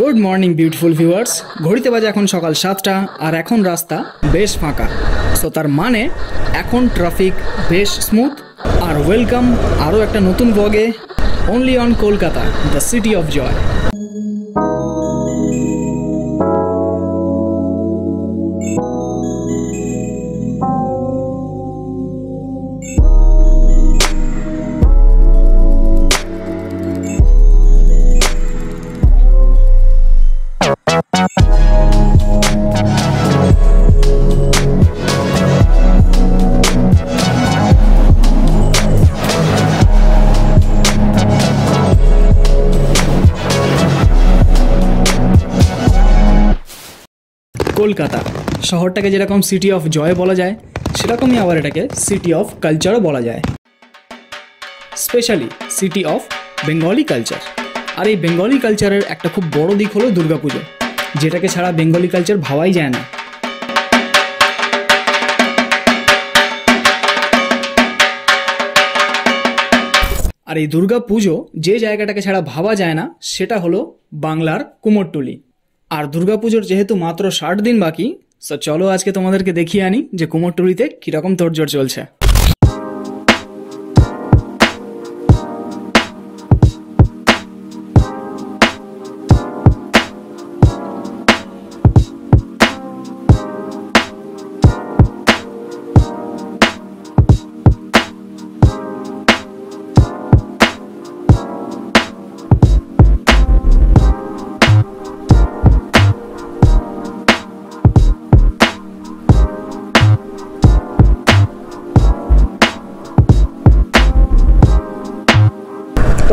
Good morning beautiful viewers, ঘড়িতে বাজে এখন সকাল 7টা আর এখন রাস্তা বেশ ফাঁকা। সো তার মানে এখন ট্রাফিক বেশ স্মুথ। আর ওয়েলকাম আরও একটা নতুন ব্লগে, only on Kolkata, the city of joy. Kolkata শহরটাকে যেরকম সিটি অফ জয় বলা যায়, সেরকমই আবার এটাকে সিটি অফ কালচারও বলা যায়, specially city of Bengali culture. আর এই বেঙ্গলি কালচারের একটা খুব বড় দিক হলো দুর্গাপুজো, যেটাকে ছাড়া বেঙ্গলি কালচার ভাবাই যায় না। আর এই দুর্গাপুজো যে জায়গাটাকে ছাড়া ভাবা যায় না, সেটা হলো বাংলার কুমোরটুলি। আর দুর্গাপুজোর যেহেতু মাত্র 60 দিন বাকি, সো চলো আজকে তোমাদেরকে দেখিয়ে আনি যে কুমোরটুলিতে কিরকম তোড়জোড় চলছে।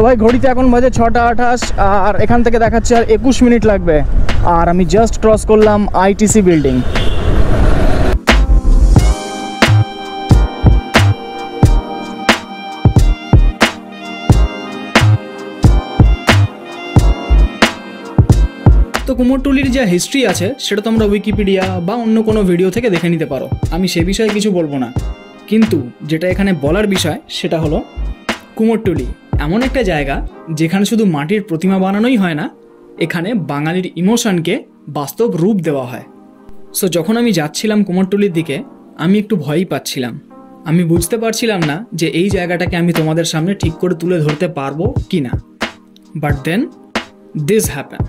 ভাই ঘড়িতে এখন বাজে 6টা 28 আর এখান থেকে দেখাচ্ছে আর 21 মিনিট লাগবে। আর আমি জাস্ট ক্রস করলাম আইটিসি বিল্ডিং। তো কুমোরটুলির যা হিস্ট্রি আছে সেটা তোমরা উইকিপিডিয়া বা অন্য কোনো ভিডিও থেকে দেখে নিতে পারো, আমি সে বিষয়ে কিছু বলবো না। কিন্তু যেটা এখানে বলার বিষয় সেটা হলো, কুমোরটুলি এমন একটা জায়গা যেখানে শুধু মাটির প্রতিমা বানানোই হয় না, এখানে বাঙালির ইমোশনকে বাস্তব রূপ দেওয়া হয়। সো যখন আমি যাচ্ছিলাম কুমোরটুলির দিকে, আমি একটু ভয়ই পাচ্ছিলাম। আমি বুঝতে পারছিলাম না যে এই জায়গাটাকে আমি তোমাদের সামনে ঠিক করে তুলে ধরতে পারবো কি না। But then this happen.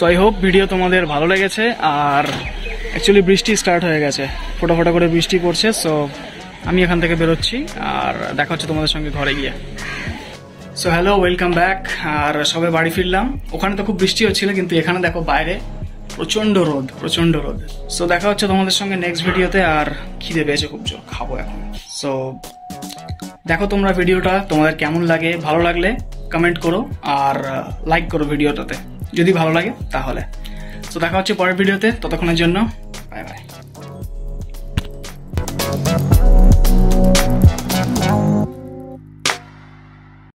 So I hope video তোমাদের ভালো লেগেছে। আর অ্যাকচুয়ালি বৃষ্টি স্টার্ট হয়ে গেছে, ফোটা ফোটা করে বৃষ্টি পড়ছে। সো আমি এখান থেকে বেরোচ্ছি, আর দেখা হচ্ছে তোমাদের সঙ্গে ঘরে গিয়ে। So hello, welcome back. আর সবে বাড়ি ফিরলাম। ওখানে তো খুব বৃষ্টি হচ্ছিল, কিন্তু এখানে দেখো বাইরে প্রচণ্ড রোদ। সো দেখা হচ্ছে তোমাদের সঙ্গে নেক্সট ভিডিওতে। আর খিদে পেয়েছে খুব, জোর খাবো এখন। সো দেখো তোমরা ভিডিওটা, তোমাদের কেমন লাগে, ভালো লাগলে কমেন্ট করো আর লাইক করো ভিডিওটাতে যদি ভালো লাগে তাহলে। তো দেখা হচ্ছে পরের ভিডিওতে, ততক্ষণের জন্য বাই বাই।